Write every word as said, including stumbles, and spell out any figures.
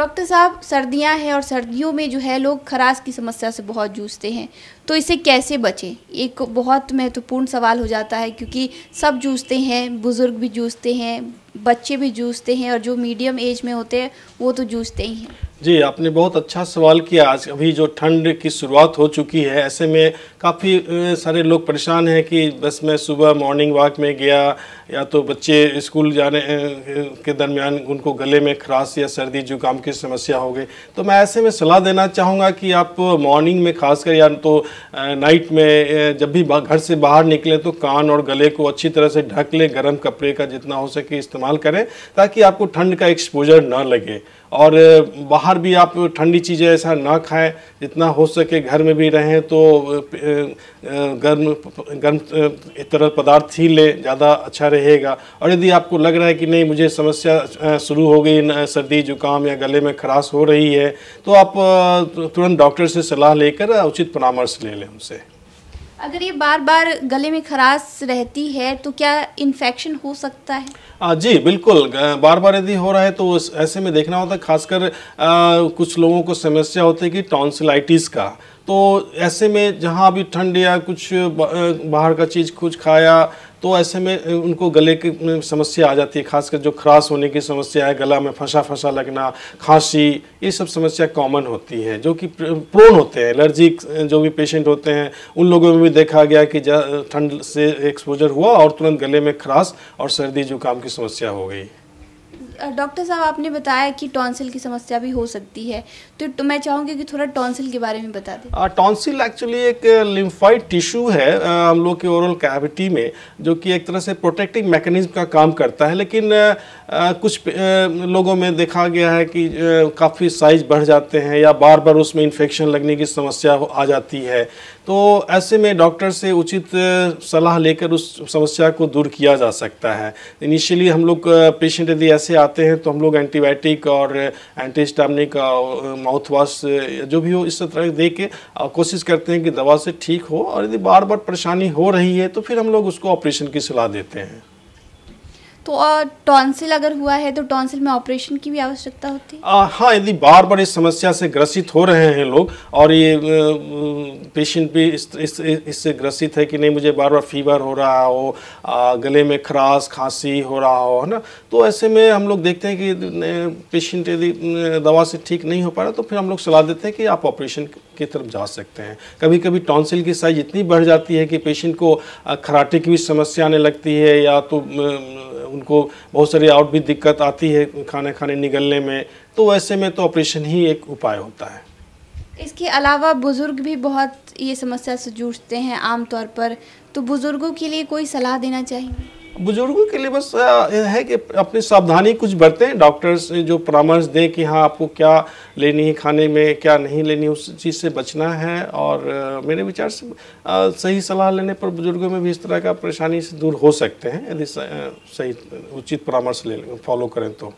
Doctor साहब, सर्दियां हैं और सर्दियों में जो है लोग खराश की समस्या से बहुत जूझते हैं, तो इससे कैसे बचें? एक बहुत महत्वपूर्ण सवाल हो जाता है, क्योंकि सब जूझते हैं, बुज़ुर्ग भी जूझते हैं, बच्चे भी जूझते हैं और जो मीडियम एज में होते हैं वो तो जूझते ही हैं। जी, आपने बहुत अच्छा सवाल किया। आज अभी जो ठंड की शुरुआत हो चुकी है, ऐसे में काफ़ी सारे लोग परेशान हैं कि बस मैं सुबह मॉर्निंग वॉक में गया, या तो बच्चे स्कूल जाने के दरमियान उनको गले में खराश या सर्दी जुकाम की समस्या हो गई, तो मैं ऐसे में सलाह देना चाहूँगा कि आप मॉर्निंग में खासकर या तो नाइट में जब भी घर से बाहर निकलें तो कान और गले को अच्छी तरह से ढक लें, गर्म कपड़े का जितना हो सके इस्तेमाल करें ताकि आपको ठंड का एक्सपोजर ना लगे। और बाहर भी आप ठंडी चीज़ें ऐसा ना खाएं, जितना हो सके घर में भी रहें तो गर्म गर्म तरल पदार्थ ही लें, ज़्यादा अच्छा रहेगा। और यदि आपको लग रहा है कि नहीं, मुझे समस्या शुरू हो गई, सर्दी जुकाम या गले में खराश हो रही है, तो आप तुरंत डॉक्टर से सलाह लेकर उचित परामर्श ले लें उनसे। अगर ये बार बार गले में खराश रहती है तो क्या इन्फेक्शन हो सकता है? आ, जी बिल्कुल, बार बार यदि हो रहा है तो ऐसे में देखना होता है। खासकर आ, कुछ लोगों को समस्या होती है कि टॉन्सिलाइटिस का, तो ऐसे में जहाँ भी ठंड या कुछ बाहर का चीज़ कुछ खाया तो ऐसे में उनको गले की समस्या आ जाती है। खासकर जो खराश होने की समस्या है, गला में फंसा फंसा लगना, खांसी, ये सब समस्या कॉमन होती है, जो कि प्रोन होते हैं। एलर्जिक जो भी पेशेंट होते हैं उन लोगों में भी देखा गया कि ठंड से एक्सपोजर हुआ और तुरंत गले में खराश और सर्दी जुकाम की समस्या हो गई। डॉक्टर साहब, आपने बताया कि टॉन्सिल की समस्या भी हो सकती है, तो, तो मैं चाहूँगी कि थोड़ा टॉन्सिल के बारे में बता दें। टॉन्सिल एक्चुअली एक लिम्फॉइड टिश्यू है आ, हम लोग के ओरल कैविटी में, जो कि एक तरह से प्रोटेक्टिव मैकेनिज्म का काम करता है। लेकिन आ, आ, कुछ आ, लोगों में देखा गया है कि काफ़ी साइज बढ़ जाते हैं या बार बार उसमें इन्फेक्शन लगने की समस्या आ जाती है, तो ऐसे में डॉक्टर से उचित सलाह लेकर उस समस्या को दूर किया जा सकता है। इनिशियली हम लोग पेशेंट यदि ऐसे आते हैं तो हम लोग एंटीबायोटिक और एंटीहिस्टामिनिक माउथ वॉश जो भी हो इस तरह दे के कोशिश करते हैं कि दवा से ठीक हो। और यदि बार बार परेशानी हो रही है तो फिर हम लोग उसको ऑपरेशन की सलाह देते हैं। तो टॉन्सिल अगर हुआ है तो टॉन्सिल में ऑपरेशन की भी आवश्यकता होती है? आ, हाँ, यदि बार बार इस समस्या से ग्रसित हो रहे हैं लोग और ये पेशेंट भी इससे इस, इस ग्रसित है कि नहीं, मुझे बार बार फीवर हो रहा हो, आ, गले में खराश खांसी हो रहा हो, है ना, तो ऐसे में हम लोग देखते हैं कि पेशेंट यदि दवा से ठीक नहीं हो पा रहा तो फिर हम लोग सलाह देते हैं कि आप ऑपरेशन की तरफ जा सकते हैं। कभी कभी टॉन्सिल की साइज इतनी बढ़ जाती है कि पेशेंट को खराटे की भी समस्या आने लगती है, या तो उनको बहुत सारी आउट भी दिक्कत आती है खाना खाने निगलने में, तो ऐसे में तो ऑपरेशन ही एक उपाय होता है। इसके अलावा बुज़ुर्ग भी बहुत ये समस्या से जूझते हैं आमतौर पर, तो बुज़ुर्गों के लिए कोई सलाह देना चाहिए? बुजुर्गों के लिए बस है कि अपनी सावधानी कुछ बरतें, डॉक्टर्स जो परामर्श दें कि हाँ आपको क्या लेनी है खाने में, क्या नहीं लेनी, उस चीज़ से बचना है। और मेरे विचार से सही सलाह लेने पर बुजुर्गों में भी इस तरह का परेशानी से दूर हो सकते हैं, यदि सही उचित परामर्श ले फॉलो करें तो।